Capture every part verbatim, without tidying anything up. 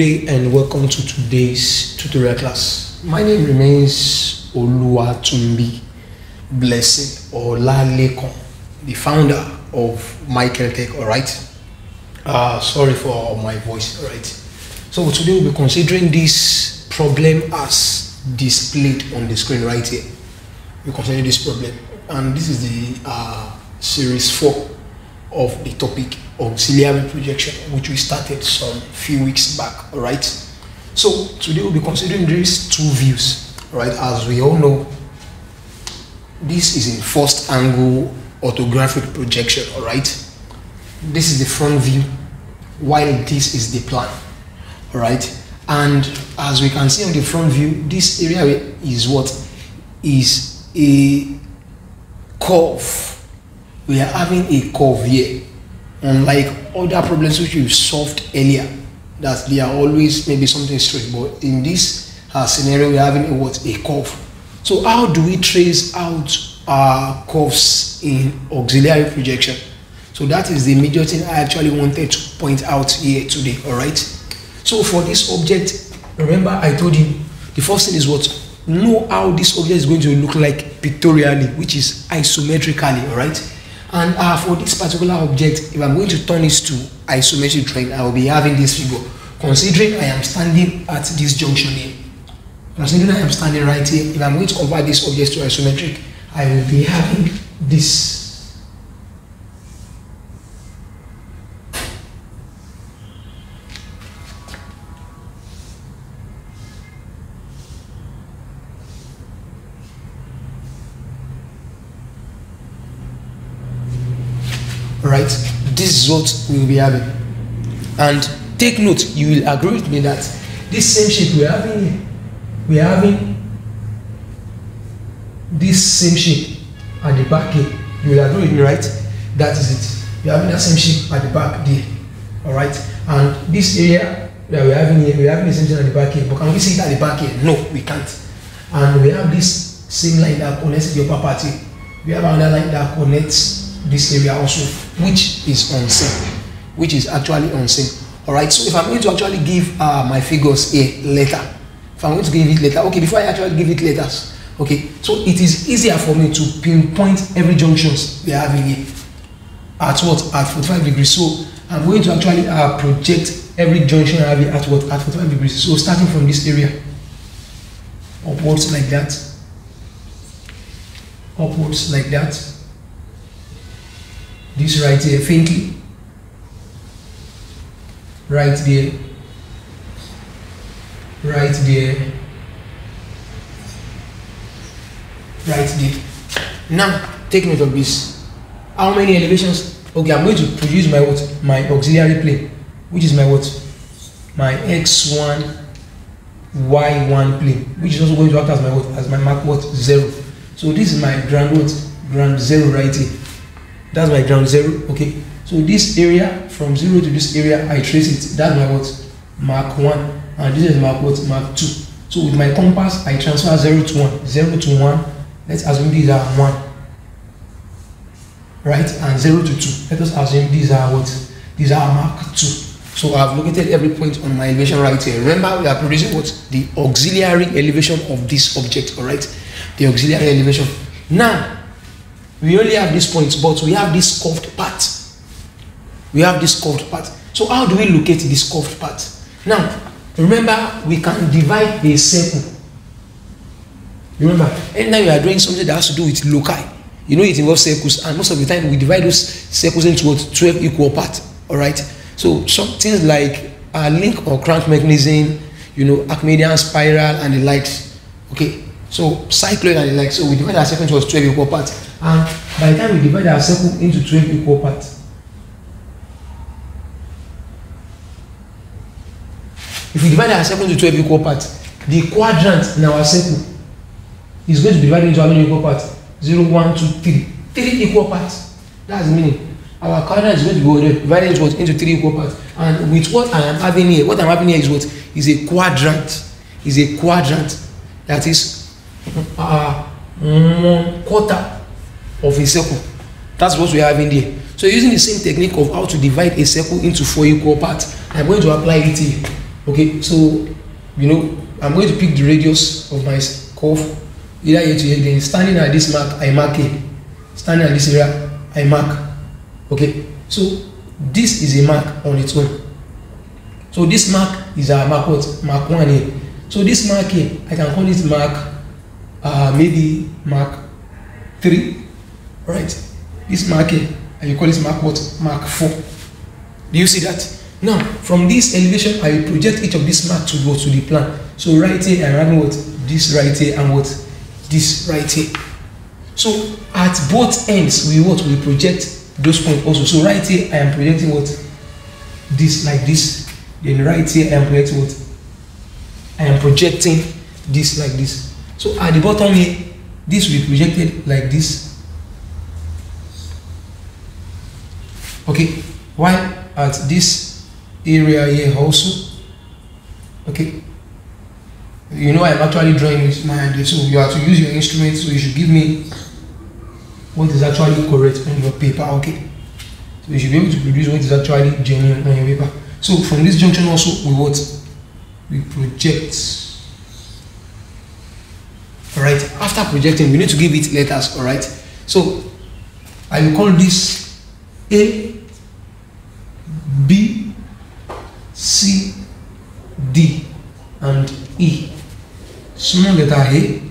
day and welcome to today's tutorial class. My name remains Oluwatunbi Blessing Olalekan, the founder of Maekll Tech, alright? Uh, sorry for my voice, alright? So today we'll be considering this problem as displayed on the screen right here. We'll consider this problem, and this is the uh, series four of the topic auxiliary projection, which we started some few weeks back. All right, so today we'll be considering these two views. All right, as we all know, this is a first angle orthographic projection. All right, this is the front view while this is the plan. All right, and as we can see on the front view, this area is what is a curve. We are having a curve here, unlike other problems which we've solved earlier, that they are always maybe something straight, but in this uh, scenario we're having a what a curve. So how do we trace out our curves in auxiliary projection? So that is the major thing I actually wanted to point out here today. All right, so for this object, remember I told you the first thing is what know how this object is going to look like pictorially, which is isometrically. All right, and uh, for this particular object, if I'm going to turn this to isometric drawing, I will be having this figure. Considering I am standing at this junction here, considering I am standing right here, if I'm going to convert this object to isometric, I will be having this. Right, this is what we will be having, and take note, you will agree with me that this same shape we are having here, we are having this same shape at the back here. You will agree with me, right? That is it. We are having that same shape at the back there. All right, and this area that we are having here, we are having the same thing at the back here, but can we see it at the back here? No, we can't. And we have this same line that connects the upper part here. We have another line that connects this area also, which is unseen, which is actually unseen. All right, so if I'm going to actually give uh, my figures a letter, if I'm going to give it letter, okay, before I actually give it letters, okay, so it is easier for me to pinpoint every junctions we are having here at what at forty-five degrees. So I'm going to actually uh, project every junction I have here at what at forty-five degrees. So starting from this area upwards like that, upwards like that. This right here, faintly, right there, right there, right there. Now, take note of this. How many elevations? Okay, I'm going to produce my what? My auxiliary plane, which is my what? My X one, Y one plane, which is also going to act as my what? As my mark what? Zero. So this is my ground what? Ground zero right here. That's my ground zero. Okay, so this area from zero to this area, I trace it. That's my what? Mark one, and this is mark what? Mark two. So with my compass, I transfer zero to one, zero to one. Let's assume these are one, right? And zero to two. Let us assume these are what? These are mark two. So I've located every point on my elevation right here. Remember, we are producing what? The auxiliary elevation of this object. All right, the auxiliary elevation. Now, we only have these points, but we have this curved part. We have this curved part. So how do we locate this curved part? Now, remember, we can divide a circle. Remember, anytime we are doing something that has to do with loci, you know it involves circles, and most of the time we divide those circles into what, twelve equal parts. All right. So some things like a link or crank mechanism, you know, Archimedean spiral and the likes. Okay. So cycloid and the like. So we divide our circle into twelve equal parts. And by the time we divide our circle into twelve equal parts, if we divide our circle into twelve equal parts, the quadrant in our circle is going to be divided into how many equal parts? zero, one, two, three. three equal parts. That's the meaning. Our quadrant is going to be divided into, into three equal parts. And with what I am having here, what I'm having here is what? Is a quadrant. Is a quadrant. That is uh, one quarter of a circle. That's what we are having there. So using the same technique of how to divide a circle into four equal parts, I'm going to apply it here. Okay, so you know I'm going to pick the radius of my curve either here to here. Then standing at this mark, I mark it. Standing at this area, I mark. Okay, so this is a mark on its own. So this mark is our mark what? Mark one here. So this mark here, I can call it mark uh, maybe mark three. Alright. This mark here, and you call this mark what? Mark four. Do you see that? Now, from this elevation, I will project each of these marks to go to the plan. So right here, I'm having what? This right here and what? This right here. So at both ends, we what? We project those points also. So right here, I am projecting what? This like this. Then right here, I am projecting what? I am projecting this like this. So at the bottom here, this will be projected like this. Okay, while at this area here also, okay, you know I'm actually drawing with my hand, so you have to use your instrument, so you should give me what is actually correct on your paper, okay? So you should be able to produce what is actually genuine on your paper. So from this junction also, we what? We project. Alright, after projecting, we need to give it letters, alright? So I will call this A, B, C, D, and E. Small letter A,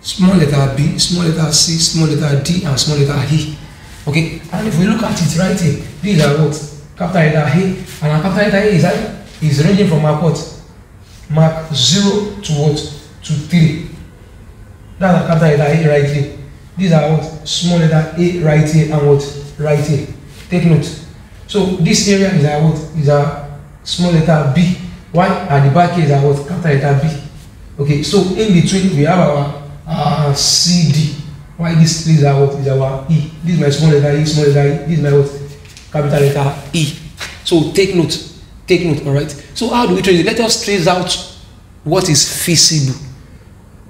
small letter B, small letter C, small letter D, and small letter E. Okay, and if we look at it right here, these are what? Capital letter A, and our capital letter A is, like, is ranging from mark what? Mark zero to what? To three. That's our capital letter A right here. These are what? Small letter A right here and what? Right here. Take note. So this area is our what? Is our small letter B. Why? And the back here is our what? Capital letter B. Okay, so in between we have our uh, C D. Why this is our what? Is our E. This is my small letter E, small letter E, this is my what? Capital letter E. So take note. Take note, alright. So how do we trace it? Let us trace out what is feasible.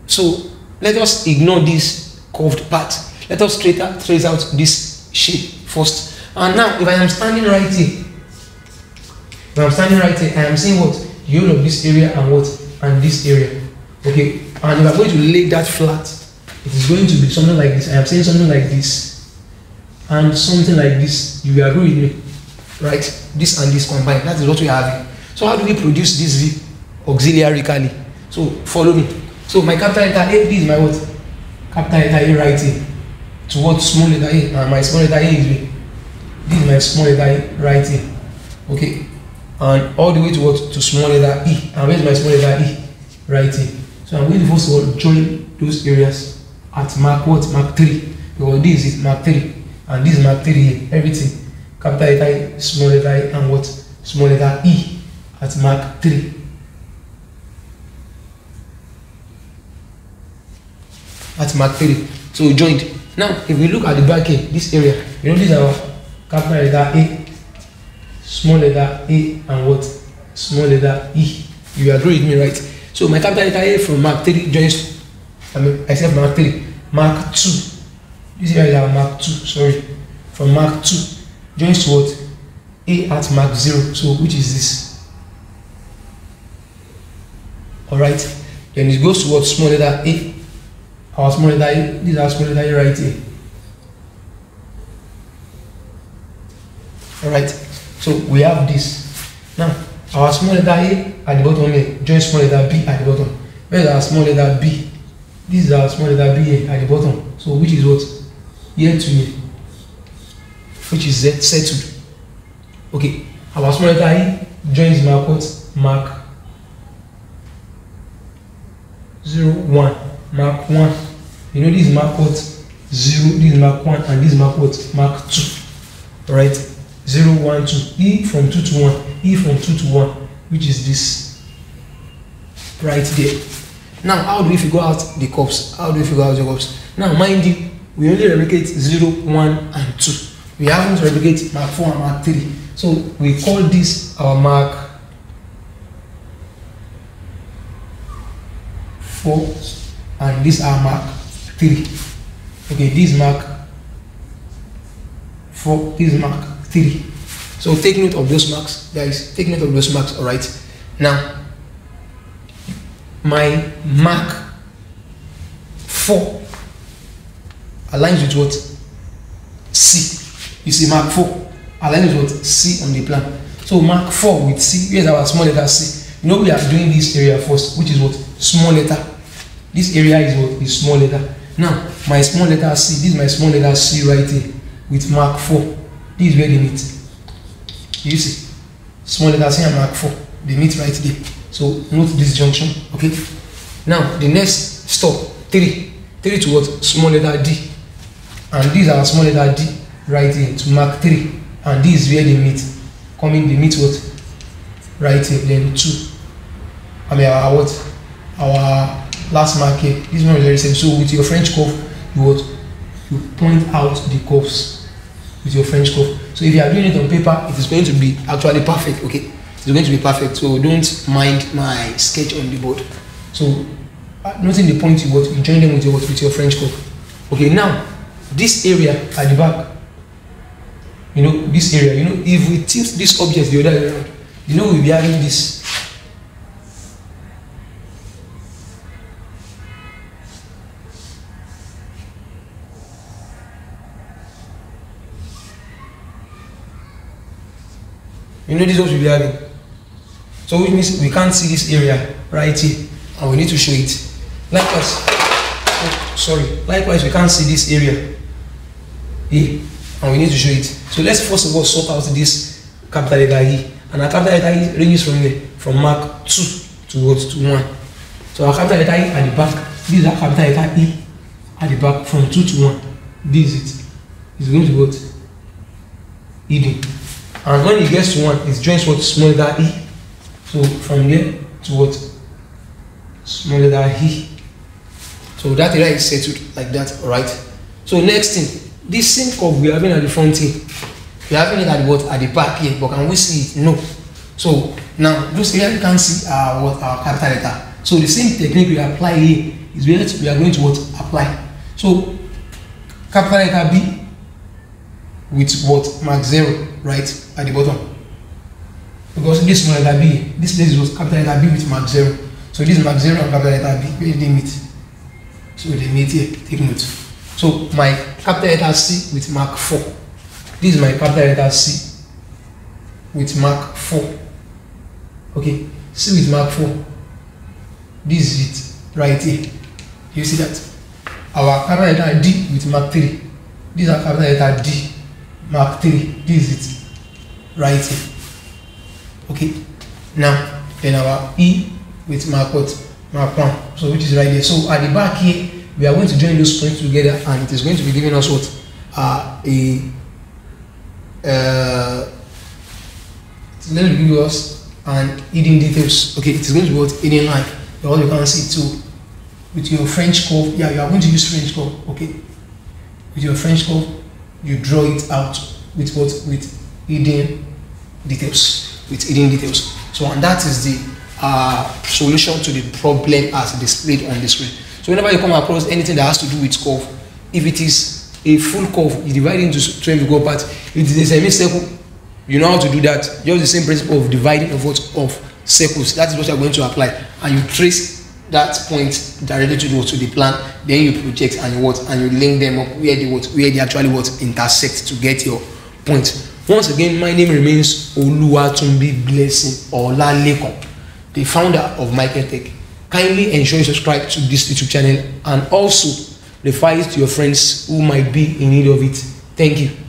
So let us ignore this curved part. Let us trace out trace out this shape first. And now, if I am standing right here, if I am standing right here, I am seeing what? The whole of this area and what? And this area. Okay, and if I am going to lay that flat, it is going to be something like this. I am saying something like this, and something like this. You agree with me? Right? This and this combined. That is what we are having. So how do we produce this V auxiliarily? So, follow me. So, my capital letter A, this is my what? Capital letter A right here. To what? Small letter A. And my small letter A is V. This is my small letter E right here. Okay. And all the way to what? To small letter E. And where's my small letter E? Right here. So I'm going to first of all join those areas at mark what? Mark three. Because this is mark three. And this is mark three here. Everything. Capital letter E, small letter E, and what? Small letter E at mark three. At mark three. So we joined. Now, if we look at the back here, this area, you know, this is our capital letter A, small letter A, and what? Small letter E. You agree with me, right? So my capital letter A from mark three joins, I mean, I said mark three, mark two. This area is our mark two, sorry. From mark two joins to what? A at mark zero. So which is this? Alright. Then it goes to what? Small letter A. Our small letter A, this is our small letter A right here. Alright, so we have this. Now, our small letter A at the bottom here, join small letter B at the bottom. Where's our small letter B? This is our small letter B here at the bottom. So which is what? Here to here. Which is Z, settled. Okay, our small letter A joins mark what? Mark zero, one. Mark one. You know this is mark what? zero, this is mark one, and this is mark what? Mark two. Alright. zero, one, two, E from two to one, E from two to one, which is this right there. Now, how do we figure out the curves? How do we figure out the curves? Now, mind you, we only replicate zero, one, and two. We haven't replicated mark four and mark three. So, we call this our mark four, and this our mark three. Okay, this mark four, this mark three. So take note of those marks, guys. Take note of those marks, alright? Now, my mark four aligns with what? C. You see, mark four aligns with what? C on the plan. So mark four with C. Here's our small letter C. You know we are doing this area first, which is what? Small letter. This area is what? Is small letter. Now, my small letter C, this is my small letter C right here with mark four. This is where they meet. You see? Small letter C and mark four. They meet right there. So note this junction. Okay. Now the next stop, three. Three to what? Small letter D. And these are small letter D right here to mark three. And this is where they meet. Coming, they meet what? Right here. Then two. I mean our what? Our last mark here. This one is very same. So with your French curve, you what? You point out the curves with your French curve. So if you are doing it on paper, it is going to be actually perfect. Okay. It's going to be perfect, so don't mind my sketch on the board. So, noting the point you want, you join them with your, with your French curve. Okay, now, this area at the back, you know, this area, you know, if we tilt this object the other way around, you know, we'll be having this. You know, this is what we'll be having. So which means we can't see this area right here and we need to show it. Likewise, oh, sorry, likewise we can't see this area here and we need to show it. So let's first of all sort out this capital letter E. And our capital letter E ranges from here, from mark two towards to one. So our capital letter E at the back, this is our capital letter E at the back from two to one. This is it. It's going to go to E D. And when it gets to one, it joins what? Small letter E. So from there to what? Small letter E. So that area is settled like that, alright? So next thing, this same curve we are having at the front here, we are having it at what? At the back here, but can we see it? No. So now, those areas you can see are what? Our capital letter. So the same technique we apply here is where we are going to what? Apply. So capital letter B with what? Mark zero, right? At the bottom. Because this small letter B, this place was capital letter B with mark zero. So this mark zero and capital letter B, where they meet? So they meet here, take note. So my capital letter C with mark four. This is my capital letter C with mark four. Okay, C with mark four. This is it, right here. You see that? Our capital letter D with mark three. This is our capital letter D, mark three. This is it, right here. Okay, now then our E with mark what? Mark one, so which is right here. So at the back here we are going to join those points together and it is going to be giving us what? Uh, a uh, it's going to give us an hidden details. Okay, it is going to be what? Hidden line. All you can see too with your French curve. Yeah, you are going to use French curve. Okay, with your French curve you draw it out with what? With hidden details. With hidden details. So, and that is the uh, solution to the problem as displayed on the screen. So, whenever you come across anything that has to do with curve, if it is a full curve, you divide into twelve equal parts. If it is a semicircle, you know how to do that. Just the same principle of dividing of what? Of circles. That is what you are going to apply, and you trace that point directly to the, to the plan. Then you project and you what? And you link them up where they what? Where they actually what? Intersect to get your point. Once again, my name remains Oluwatunbi Blessing Olalekan, the founder of Maekll Tech. Kindly ensure you subscribe to this YouTube channel and also refer it to your friends who might be in need of it. Thank you.